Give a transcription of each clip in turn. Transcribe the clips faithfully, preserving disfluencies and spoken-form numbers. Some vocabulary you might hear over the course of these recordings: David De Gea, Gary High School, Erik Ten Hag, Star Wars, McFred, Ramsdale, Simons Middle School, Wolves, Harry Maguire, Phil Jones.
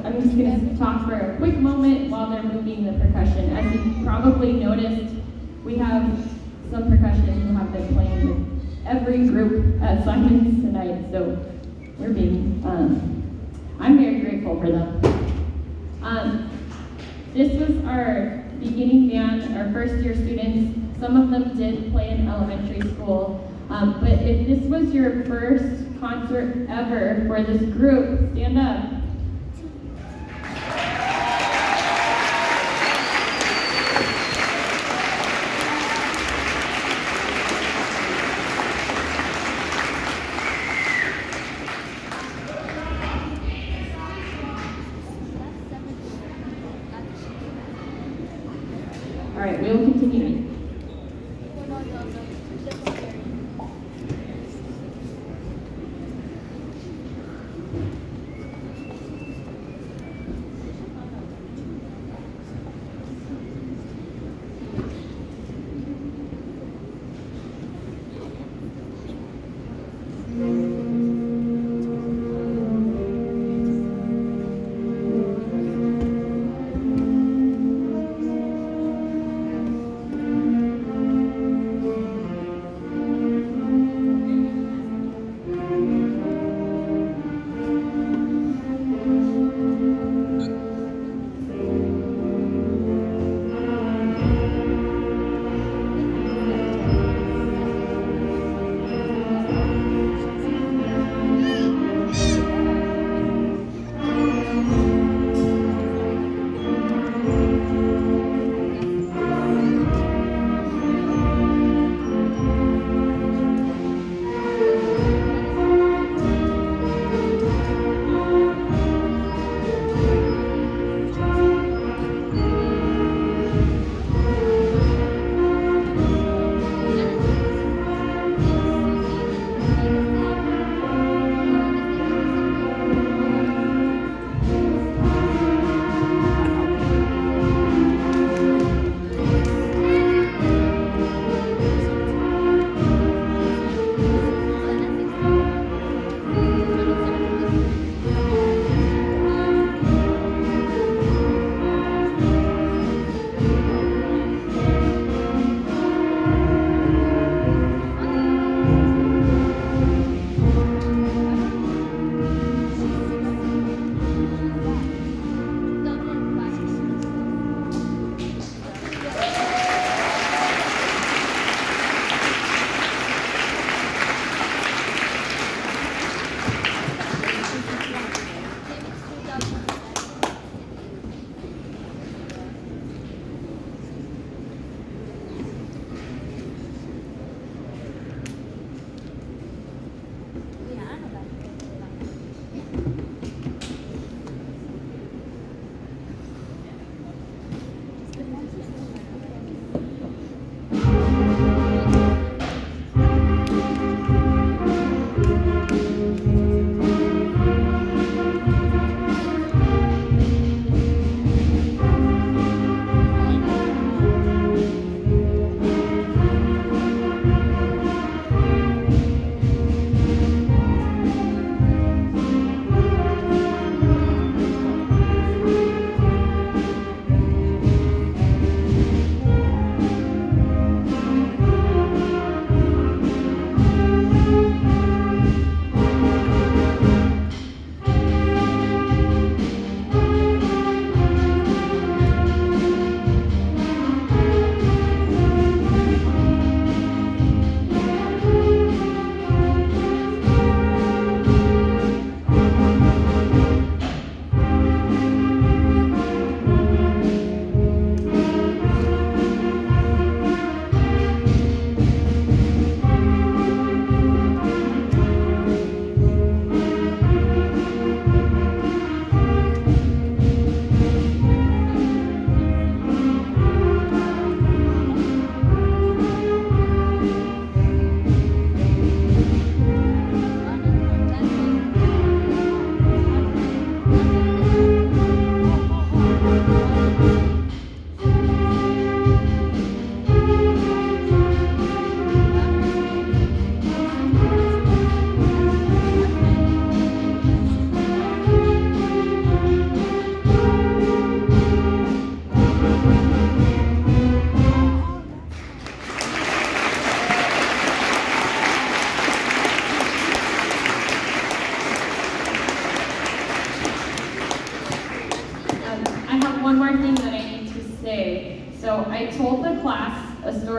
I'm just going to talk for a quick moment while they're moving the percussion. As you probably noticed, we have some percussion who have been playing with every group at Simons tonight, so we're being, um, I'm very grateful for them. Um, this was our beginning band, our first year students. Some of them did play in elementary school, um, but if this was your first concert ever for this group, stand up.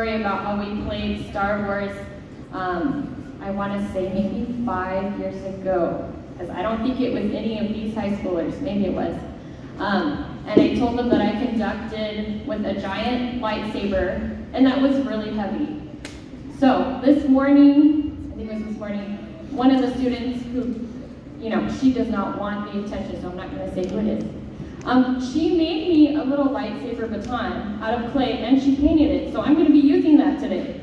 story about when we played Star Wars, um, I want to say maybe five years ago, because I don't think it was any of these high schoolers, maybe it was. Um, and I told them that I conducted with a giant lightsaber, and that was really heavy. So this morning, I think it was this morning, one of the students who, you know, she does not want the attention, so I'm not going to say who it is. Um, she made me a little lightsaber baton out of clay, and she painted it, so I'm going to be using that today.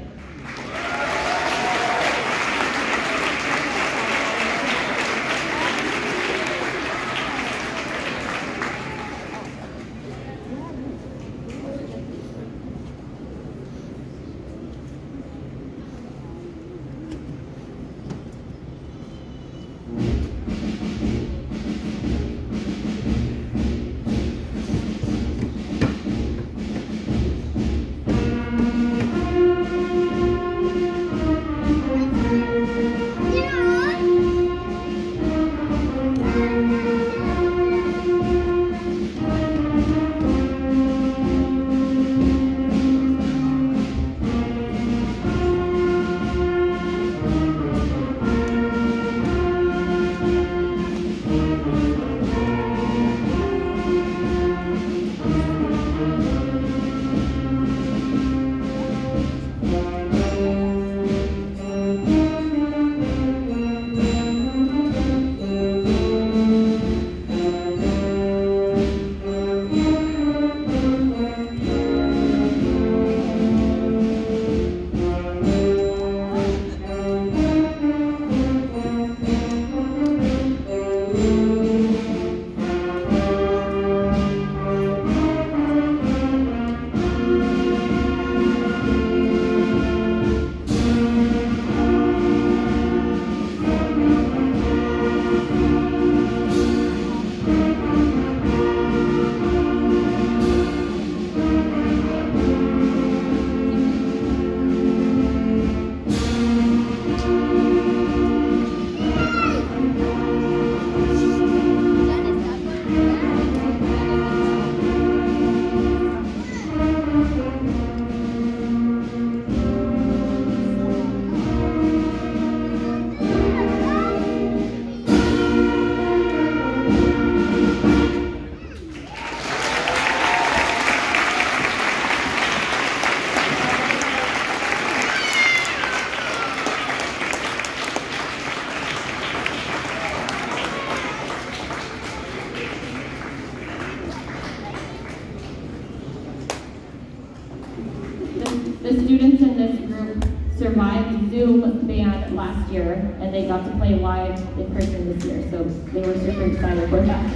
The students in this group survived Zoom band last year, and they got to play live in person this year, so they were super excited for that.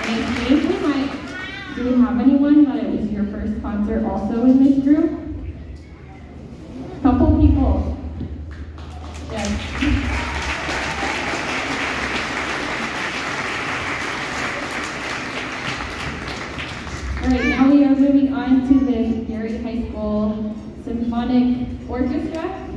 I think we might, do we have anyone that it was your first concert also in this group? A couple people. Yes. All right, now we are moving on to the Gary High School Symphonic Orchestra.